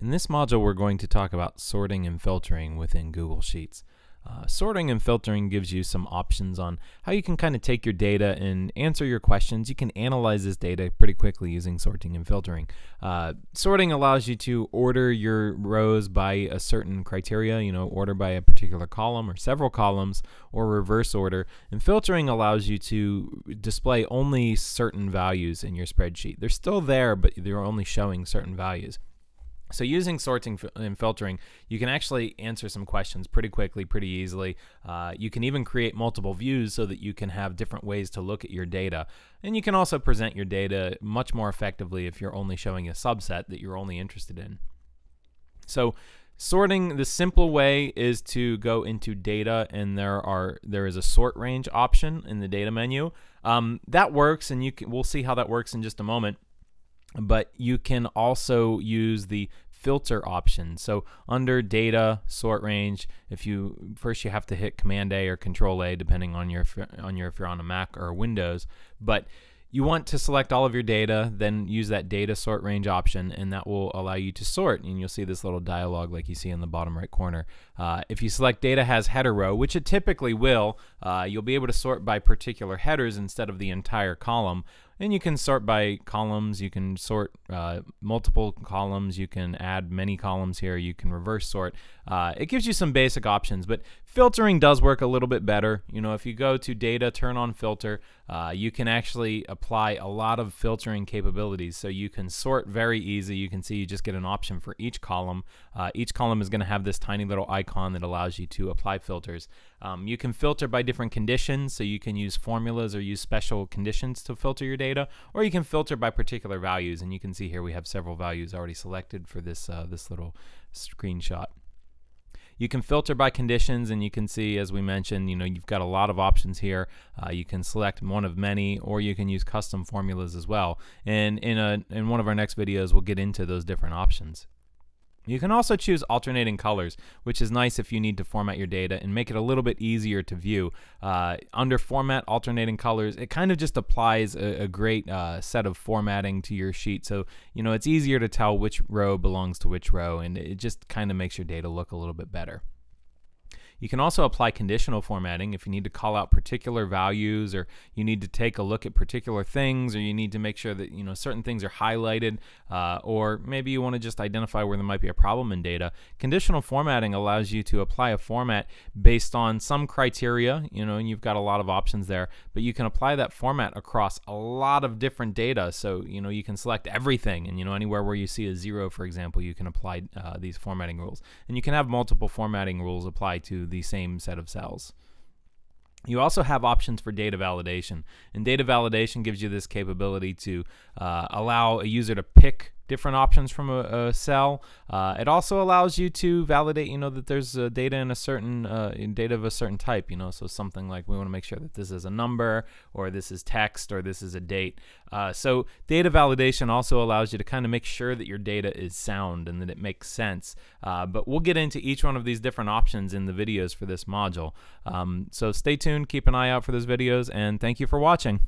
In this module, we're going to talk about sorting and filtering within Google Sheets. Sorting and filtering gives you some options on how you can kind of take your data and answer your questions. You can analyze this data pretty quickly using sorting and filtering. Sorting allows you to order your rows by a certain criteria, you know, order by a particular column or several columns or reverse order. And filtering allows you to display only certain values in your spreadsheet. They're still there, but they're only showing certain values. So using sorting and filtering, you can actually answer some questions pretty quickly, pretty easily. You can even create multiple views so that you can have different ways to look at your data. And you can also present your data much more effectively if you're only showing a subset that you're only interested in. So sorting, the simple way is to go into data, and there is a sort range option in the data menu. That works, and we'll see how that works in just a moment. But you can also use the filter option. So under data, sort range, first you have to hit Command A or Control A, depending on if you're on a Mac or Windows. But you want to select all of your data, then use that data sort range option, and that will allow you to sort. And you'll see this little dialog like you see in the bottom right corner. If you select data has header row, which it typically will, you'll be able to sort by particular headers instead of the entire column. And you can sort by columns, you can sort multiple columns, you can add many columns here, you can reverse sort. It gives you some basic options, but filtering does work a little bit better. You know, if you go to data, turn on filter, you can actually apply a lot of filtering capabilities. So you can sort very easy. You can see you just get an option for each column. Each column is going to have this tiny little icon that allows you to apply filters. You can filter by different conditions, so you can use formulas or use special conditions to filter your data. Or you can filter by particular values, and you can see here we have several values already selected for this this little screenshot. You can filter by conditions, and you can see, as we mentioned, you know, you've got a lot of options here. You can select one of many, or you can use custom formulas as well. And in one of our next videos, we'll get into those different options. You can also choose alternating colors, which is nice if you need to format your data and make it a little bit easier to view. Under Format, Alternating Colors, it kind of just applies a great set of formatting to your sheet. So, you know, it's easier to tell which row belongs to which row, and it just kind of makes your data look a little bit better. You can also apply conditional formatting if you need to call out particular values, or you need to take a look at particular things, or you need to make sure that, you know, certain things are highlighted, or maybe you want to just identify where there might be a problem in data. Conditional formatting allows you to apply a format based on some criteria, you know, and you've got a lot of options there, but you can apply that format across a lot of different data. So, you know, you can select everything, and, you know, anywhere where you see a zero, for example, you can apply these formatting rules. And you can have multiple formatting rules apply to the same set of cells. You also have options for data validation, and data validation gives you this capability to allow a user to pick different options from a cell. It also allows you to validate, you know, that there's data in a certain data of a certain type, you know, so something like we want to make sure that this is a number, or this is text, or this is a date. So data validation also allows you to kind of make sure that your data is sound and that it makes sense. But we'll get into each one of these different options in the videos for this module. So stay tuned, keep an eye out for those videos, and thank you for watching.